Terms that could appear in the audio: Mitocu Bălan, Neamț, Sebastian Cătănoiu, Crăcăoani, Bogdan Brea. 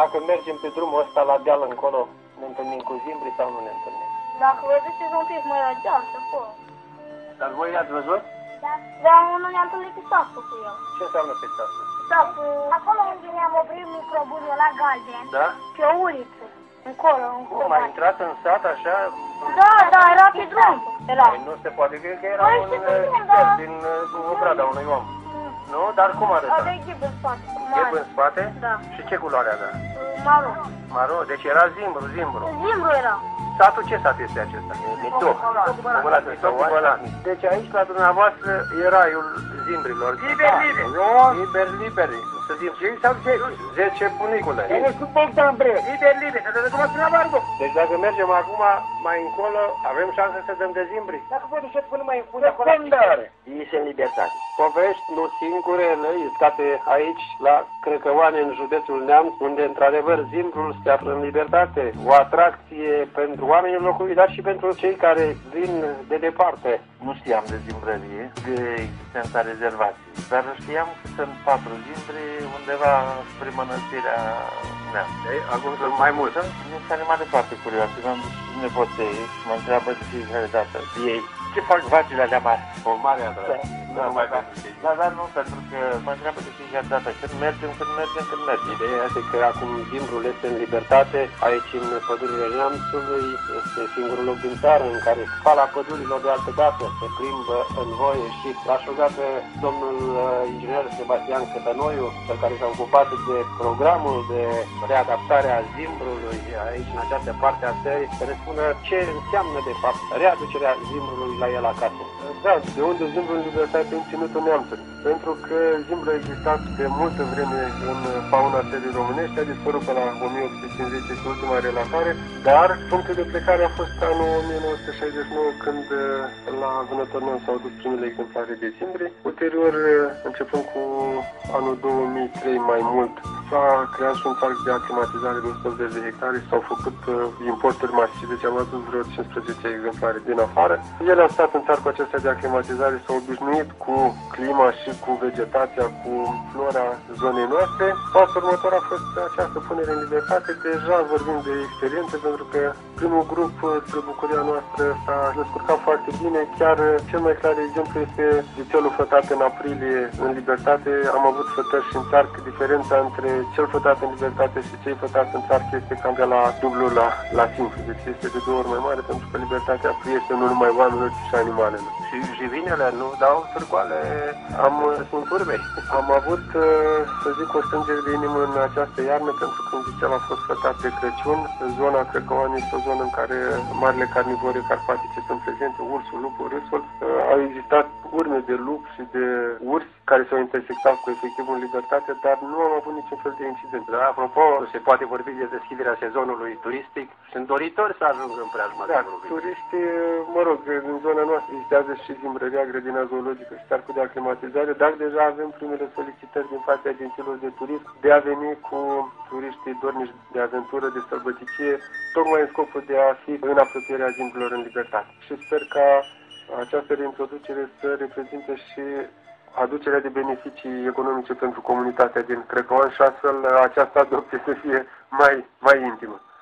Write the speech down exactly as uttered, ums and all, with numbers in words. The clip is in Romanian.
Dacă mergem pe drumul ăsta la deal încolo, ne întâlnim cu zimbrii sau nu ne întâlnim? Dacă vă duceți un pic mai la deal, să fără. Dar voi i-ați văzut? Da. Dar nu ne-am întâlnit pe sapul cu el. Ce înseamnă pe sapul? Sapul... Acolo unde ne-am oprit microbunul la galben. Da? Pe o uliță. Încolo, încolo. Cum, a intrat în sat așa? Da, da, era pe drum. Era. Păi nu se poate crede că era un gheb din obrada unui om. Nu? Dar cum arăta? Avea gheb în spate. Gheb în spate? Da. Și ce culoare avea? Maro. Maro, deci era zimbru, zimbru. Zimbru era. Satul, ce sat este acesta? Mitocu Bălan. Deci aici la dumneavoastră e raiul zimbrilor. Liber, liber. Liber, liber. Să zic cei sau cei? Zece bunicule. Ele sunt Bogdan Brea. Liber, liber. Să dăm acum la barbu. Deci dacă mergem acum mai încolo, avem șanse să dăm de zimbri. Dacă vă duceți până mai încolo, acolo. Ești în libertate. Povești nu singurele, iscate aici, la Crăcăoani, în județul Neamț, unde într-adevăr zimbrul se află în libertate. O atracție pentru oamenii locului, dar și pentru cei care vin de departe. Nu știam de zimbrărie, de existența rezervației, dar știam că sunt patru zimbri undeva spre mănăstirea mea. Ei, acum sunt mai mulți. Mi s-a animat foarte curios. Mi-am dus nepotei, mă întreabă de fiecare dată. Ei, ce fac vacile alea mari? O mare atracție. Da, mai da, da, dar nu, pentru că mă întreabă de fiecare dată. Când mergem, când mergem, când mergem. Ideea este că acum zimbrul este în libertate. Aici, în pădurile Neamțului, este singurul loc din țară în care fala pădurilor de altă dată se plimbă în voie și l-aș ruga pe domnul inginer Sebastian Cătănoiu, cel care s-a ocupat de programul de readaptare a zimbrului aici, în această parte a țării, să ne spună ce înseamnă, de fapt, readucerea zimbrului la el acasă. Da, de unde zimbrul în libertate e ținut în Neamțuri? Pentru că zimbrul a existat de multă vreme în fauna țării românești, a dispărut până la o mie opt sute cincizeci și ultima relatare, dar punctul de plecare a fost anul o mie nouă sute șaizeci și nouă, când la vânător nou s-au dus primele exemplare de zimbri. Ulterior, începând cu anul două mii trei mai mult, s-a creat și un parc de aclimatizare de o sută optzeci de hectare, s-au făcut importuri masive, ce am adus vreo cincisprezece exemplare din afară. Ele au stat în țarcul acesta de aclimatizare, s-au obișnuit cu clima și cu vegetația, cu flora zonei noastre. Pasul următor a fost această punere în libertate. Deja vorbim de experiență, pentru că primul grup de bucuria noastră s-a descurcat foarte bine. Chiar cel mai clar exemplu este vițelul fătat în aprilie în libertate. Am avut fătări și în țarc. Diferența între cel fătat în libertate și cei fătați în țarc este cam de la dublu la, la simplu. Deci este de două ori mai mare, pentru că libertatea priește nu numai oamenilor, ci și animalelor. Și jivinele nu dau târgoale. Am sunt urbe. Am avut, să zic, o strângere de inimă în această iarnă, pentru că vițel a fost fătat de Crăciun. Zona Crăcăoani este o zonă în care marile carnivore carpatice sunt prezente, ursul, lupul, râsul. Au existat urme de lup și de urs care s-au intersectat cu efectivul libertate, dar nu am avut niciun fel de incident. Dar, apropo, se poate vorbi de deschiderea sezonului turistic. Sunt doritori să ajungă în preajma zimbrului. Da, turiștii, mă rog, în zona noastră vizitează și zimbrăria, grădina zoologică și tarcul de aclimatizare, dar deja avem primele solicitări din partea agențiilor de turism de a veni cu turiștii dornici de aventură, de sărbăticie, tocmai în scopul de a fi în apropierea zimbrilor în libertate. Și sper ca această reintroducere să reprezinte și aducerea de beneficii economice pentru comunitatea din Crăcăoani și astfel această adopție să fie mai, mai intimă.